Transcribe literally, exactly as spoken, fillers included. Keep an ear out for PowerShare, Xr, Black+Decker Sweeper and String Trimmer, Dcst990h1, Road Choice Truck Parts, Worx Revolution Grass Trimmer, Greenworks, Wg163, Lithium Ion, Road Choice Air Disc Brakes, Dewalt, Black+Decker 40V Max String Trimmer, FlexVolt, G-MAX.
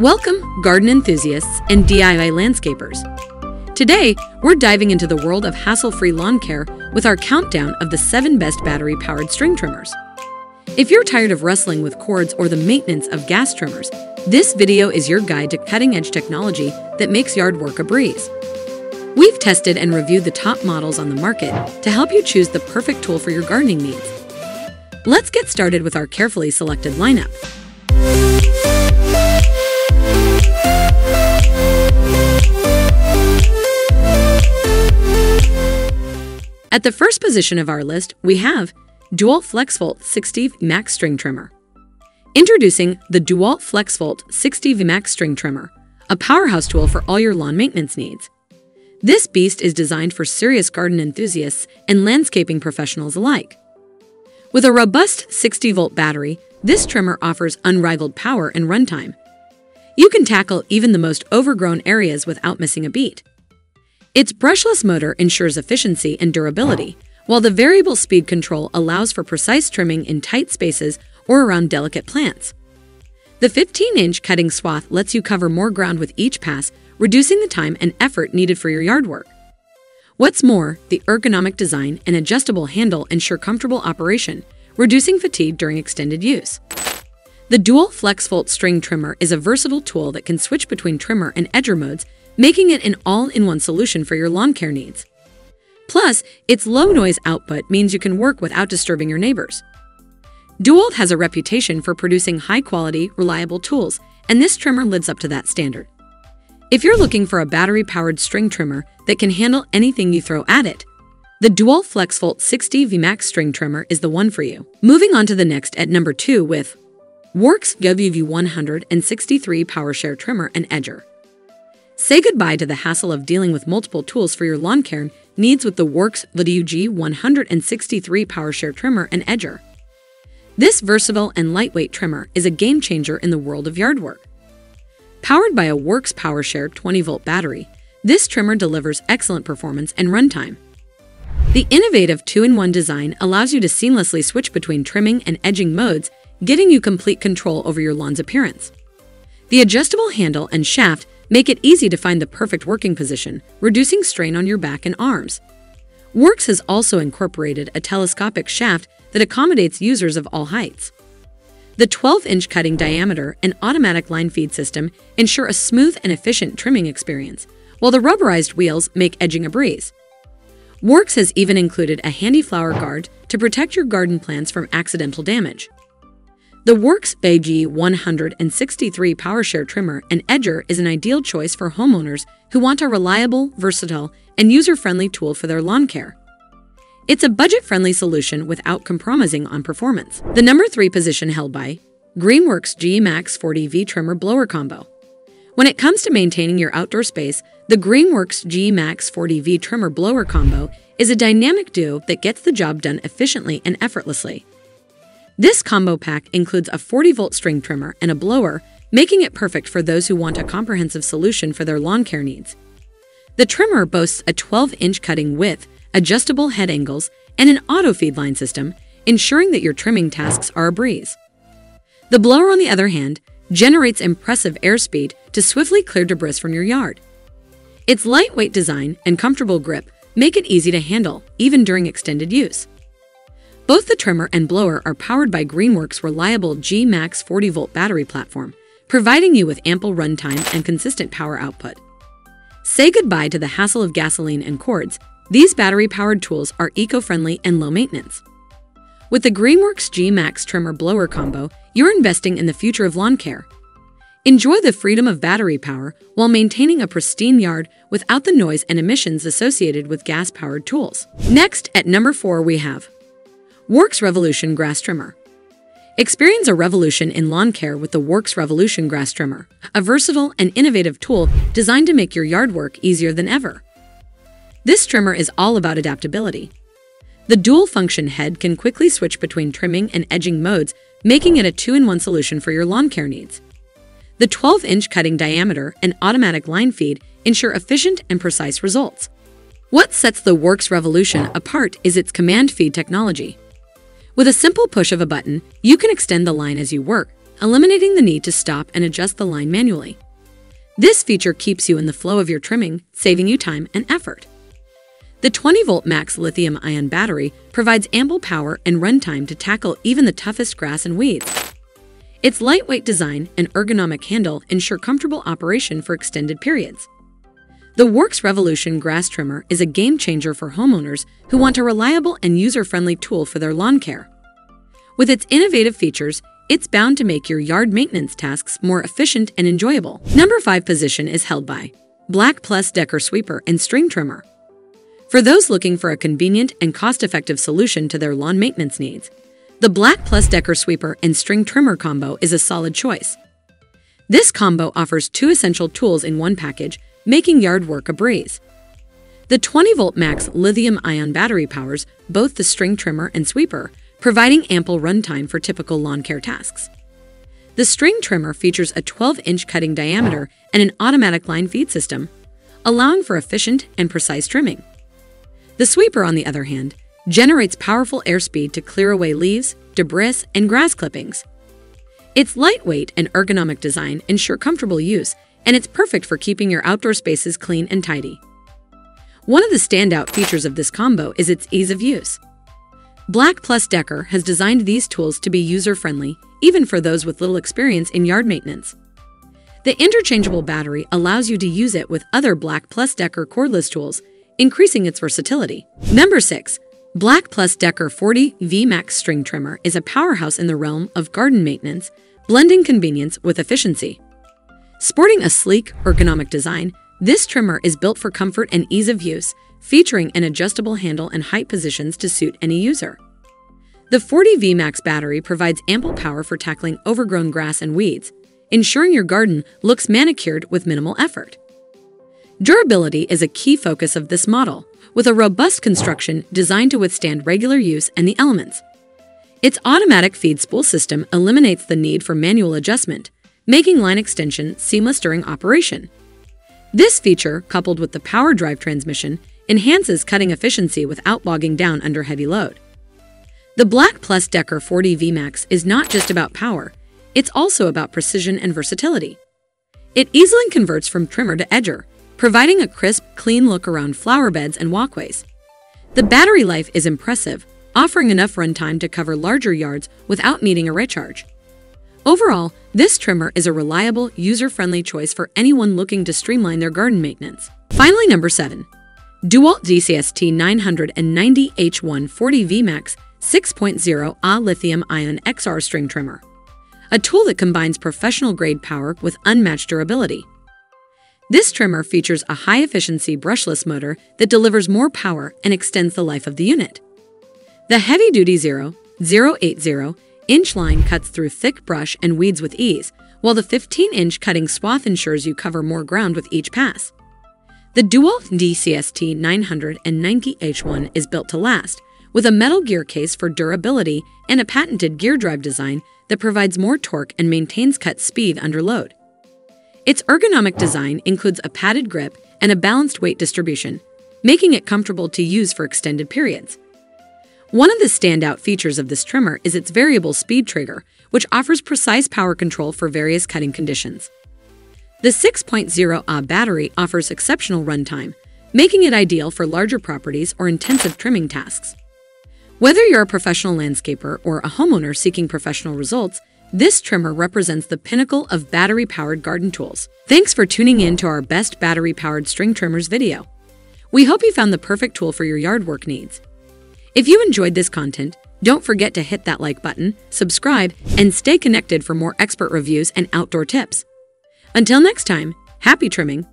Welcome, garden enthusiasts and D I Y landscapers. Today, we're diving into the world of hassle-free lawn care with our countdown of the seven best battery-powered string trimmers. If you're tired of wrestling with cords or the maintenance of gas trimmers, this video is your guide to cutting-edge technology that makes yard work a breeze. We've tested and reviewed the top models on the market to help you choose the perfect tool for your gardening needs. Let's get started with our carefully selected lineup. At the first position of our list, we have Dewalt FlexVolt sixty V Max String Trimmer. Introducing the Dewalt FlexVolt sixty V Max String Trimmer, a powerhouse tool for all your lawn maintenance needs. This beast is designed for serious garden enthusiasts and landscaping professionals alike. With a robust sixty volt battery, this trimmer offers unrivaled power and runtime. You can tackle even the most overgrown areas without missing a beat. Its brushless motor ensures efficiency and durability, while the variable speed control allows for precise trimming in tight spaces or around delicate plants. The fifteen inch cutting swath lets you cover more ground with each pass, reducing the time and effort needed for your yard work. What's more, the ergonomic design and adjustable handle ensure comfortable operation, reducing fatigue during extended use. The Dewalt FlexVolt String Trimmer is a versatile tool that can switch between trimmer and edger modes, making it an all-in-one solution for your lawn care needs. Plus, its low noise output means you can work without disturbing your neighbors. Dewalt has a reputation for producing high-quality, reliable tools, and this trimmer lives up to that standard. If you're looking for a battery-powered string trimmer that can handle anything you throw at it, the Dewalt FlexVolt sixty V Max String Trimmer is the one for you. Moving on to the next at number two with Worx W G one sixty-three PowerShare Trimmer and Edger. Say goodbye to the hassle of dealing with multiple tools for your lawn care needs with the Worx W G one sixty-three PowerShare Trimmer and Edger. This versatile and lightweight trimmer is a game-changer in the world of yard work. Powered by a Worx PowerShare twenty volt battery, this trimmer delivers excellent performance and runtime. The innovative two in one design allows you to seamlessly switch between trimming and edging modes, giving you complete control over your lawn's appearance. The adjustable handle and shaft make it easy to find the perfect working position, reducing strain on your back and arms. Worx has also incorporated a telescopic shaft that accommodates users of all heights. The twelve inch cutting diameter and automatic line feed system ensure a smooth and efficient trimming experience, while the rubberized wheels make edging a breeze. Worx has even included a handy flower guard to protect your garden plants from accidental damage. The Worx W G one sixty-three PowerShare Trimmer and Edger is an ideal choice for homeowners who want a reliable, versatile, and user-friendly tool for their lawn care. It's a budget-friendly solution without compromising on performance. The number three position held by Greenworks G-MAX forty V Trimmer Blower Combo. When it comes to maintaining your outdoor space, the Greenworks G-MAX forty V Trimmer Blower Combo is a dynamic duo that gets the job done efficiently and effortlessly. This combo pack includes a forty volt string trimmer and a blower, making it perfect for those who want a comprehensive solution for their lawn care needs. The trimmer boasts a twelve inch cutting width, adjustable head angles, and an auto-feed line system, ensuring that your trimming tasks are a breeze. The blower, on the other hand, generates impressive airspeed to swiftly clear debris from your yard. Its lightweight design and comfortable grip make it easy to handle, even during extended use. Both the trimmer and blower are powered by Greenworks' reliable G-MAX forty volt battery platform, providing you with ample runtime and consistent power output. Say goodbye to the hassle of gasoline and cords. These battery-powered tools are eco-friendly and low-maintenance. With the Greenworks G-MAX Trimmer Blower Combo, you're investing in the future of lawn care. Enjoy the freedom of battery power while maintaining a pristine yard without the noise and emissions associated with gas-powered tools. Next, at number four, we have Worx Revolution Grass Trimmer. Experience a revolution in lawn care with the Worx Revolution Grass Trimmer, a versatile and innovative tool designed to make your yard work easier than ever. This trimmer is all about adaptability. The dual-function head can quickly switch between trimming and edging modes, making it a two in one solution for your lawn care needs. The twelve inch cutting diameter and automatic line feed ensure efficient and precise results. What sets the Worx Revolution apart is its command feed technology. With a simple push of a button, you can extend the line as you work, eliminating the need to stop and adjust the line manually. This feature keeps you in the flow of your trimming, saving you time and effort. The twenty volt max lithium ion battery provides ample power and runtime to tackle even the toughest grass and weeds. Its lightweight design and ergonomic handle ensure comfortable operation for extended periods. The Worx Revolution Grass Trimmer is a game-changer for homeowners who want a reliable and user-friendly tool for their lawn care. With its innovative features, it's bound to make your yard maintenance tasks more efficient and enjoyable. Number five position is held by Black+Decker Sweeper and String Trimmer. For those looking for a convenient and cost-effective solution to their lawn maintenance needs, the Black+Decker Sweeper and String Trimmer combo is a solid choice. This combo offers two essential tools in one package, making yard work a breeze. The twenty volt max lithium-ion battery powers both the string trimmer and sweeper, providing ample runtime for typical lawn care tasks. The string trimmer features a twelve inch cutting diameter and an automatic line feed system, allowing for efficient and precise trimming. The sweeper, on the other hand, generates powerful airspeed to clear away leaves, debris, and grass clippings. Its lightweight and ergonomic design ensure comfortable use, and it's perfect for keeping your outdoor spaces clean and tidy. One of the standout features of this combo is its ease of use. Black+Decker has designed these tools to be user-friendly, even for those with little experience in yard maintenance. The interchangeable battery allows you to use it with other Black+Decker cordless tools, increasing its versatility. Number six. Black+Decker forty volt Max String Trimmer is a powerhouse in the realm of garden maintenance, blending convenience with efficiency. Sporting a sleek, ergonomic design, this trimmer is built for comfort and ease of use, featuring an adjustable handle and height positions to suit any user. The forty volt Max battery provides ample power for tackling overgrown grass and weeds, ensuring your garden looks manicured with minimal effort. Durability is a key focus of this model, with a robust construction designed to withstand regular use and the elements. Its automatic feed spool system eliminates the need for manual adjustment, making line extension seamless during operation. This feature, coupled with the power drive transmission, enhances cutting efficiency without bogging down under heavy load. The Black+Decker forty volt Max is not just about power, it's also about precision and versatility. It easily converts from trimmer to edger, providing a crisp, clean look around flower beds and walkways. The battery life is impressive, offering enough runtime to cover larger yards without needing a recharge. Overall, this trimmer is a reliable, user-friendly choice for anyone looking to streamline their garden maintenance. Finally, number seven. Dewalt D C S T nine ninety H one forty volt Max six point oh Ah Lithium Ion X R String Trimmer, a tool that combines professional-grade power with unmatched durability. This trimmer features a high-efficiency brushless motor that delivers more power and extends the life of the unit. The heavy-duty zero point zero eight zero inch line cuts through thick brush and weeds with ease, while the fifteen inch cutting swath ensures you cover more ground with each pass. The Dewalt D C S T nine ninety H one is built to last, with a metal gear case for durability and a patented gear drive design that provides more torque and maintains cut speed under load. Its ergonomic design includes a padded grip and a balanced weight distribution, making it comfortable to use for extended periods. One of the standout features of this trimmer is its variable speed trigger, which offers precise power control for various cutting conditions. The six point oh Ah battery offers exceptional runtime, making it ideal for larger properties or intensive trimming tasks. Whether you're a professional landscaper or a homeowner seeking professional results, this trimmer represents the pinnacle of battery-powered garden tools. Thanks for tuning in to our Best Battery-Powered String Trimmers video. We hope you found the perfect tool for your yard work needs. If you enjoyed this content, don't forget to hit that like button, subscribe, and stay connected for more expert reviews and outdoor tips. Until next time, happy trimming,